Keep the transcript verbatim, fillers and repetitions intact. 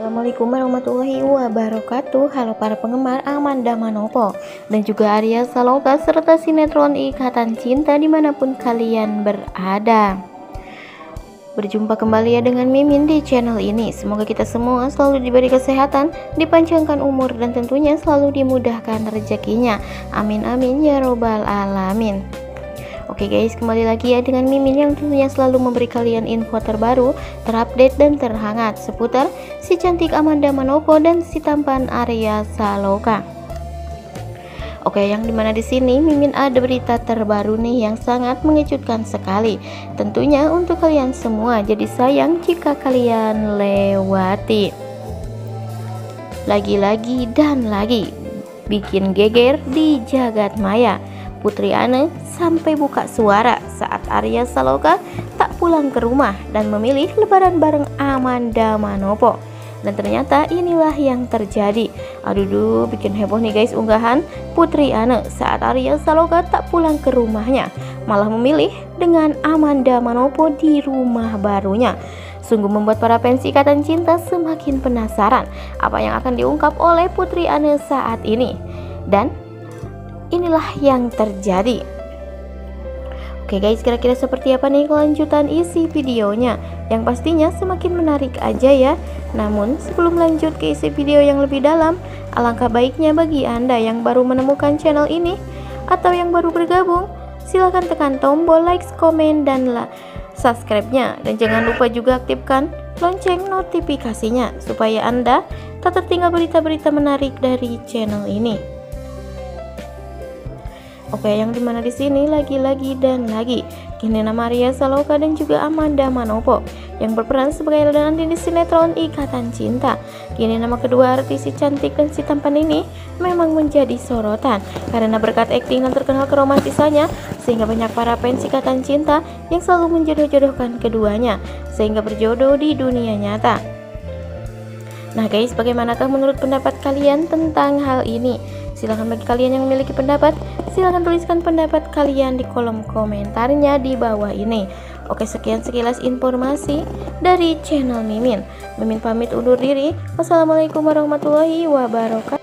Assalamualaikum warahmatullahi wabarakatuh. Halo para penggemar Amanda Manopo dan juga Arya Saloka serta sinetron Ikatan Cinta dimanapun kalian berada. Berjumpa kembali ya dengan Mimin di channel ini. Semoga kita semua selalu diberi kesehatan, dipanjangkan umur, dan tentunya selalu dimudahkan rezekinya. Amin amin ya robbal alamin. Oke guys, kembali lagi ya dengan Mimin yang tentunya selalu memberi kalian info terbaru, terupdate, dan terhangat seputar si cantik Amanda Manopo dan si tampan Arya Saloka. Oke, yang dimana di sini Mimin ada berita terbaru nih yang sangat mengejutkan sekali. Tentunya untuk kalian semua, jadi sayang jika kalian lewati. Lagi-lagi dan lagi bikin geger di jagat maya. Putri Anne sampai buka suara saat Arya Saloka tak pulang ke rumah dan memilih lebaran bareng Amanda Manopo. Dan ternyata inilah yang terjadi. Aduh duh, bikin heboh nih guys unggahan Putri Anne saat Arya Saloka tak pulang ke rumahnya, malah memilih dengan Amanda Manopo di rumah barunya. Sungguh membuat para fans Ikatan Cinta semakin penasaran apa yang akan diungkap oleh Putri Anne saat ini. Dan inilah yang terjadi. Oke guys, kira-kira seperti apa nih kelanjutan isi videonya? Yang pastinya semakin menarik aja ya. Namun sebelum lanjut ke isi video yang lebih dalam, alangkah baiknya bagi Anda yang baru menemukan channel ini atau yang baru bergabung, silahkan tekan tombol like, komen, dan subscribe-nya. Dan jangan lupa juga aktifkan lonceng notifikasinya supaya Anda tak tertinggal berita-berita menarik dari channel ini. Oke, yang dimana di sini lagi-lagi dan lagi Kinena Maria Saloka dan juga Amanda Manopo yang berperan sebagai Elda Andi di sinetron Ikatan Cinta. Kini nama kedua artis si cantik dan si tampan ini memang menjadi sorotan karena berkat akting yang terkenal keromantisannya, sehingga banyak para fans Ikatan Cinta yang selalu menjodoh-jodohkan keduanya sehingga berjodoh di dunia nyata. Nah guys, bagaimanakah menurut pendapat kalian tentang hal ini? Silahkan bagi kalian yang memiliki pendapat, silahkan tuliskan pendapat kalian di kolom komentarnya di bawah ini. Oke, sekian sekilas informasi dari channel Mimin. Mimin pamit undur diri. Wassalamualaikum warahmatullahi wabarakatuh.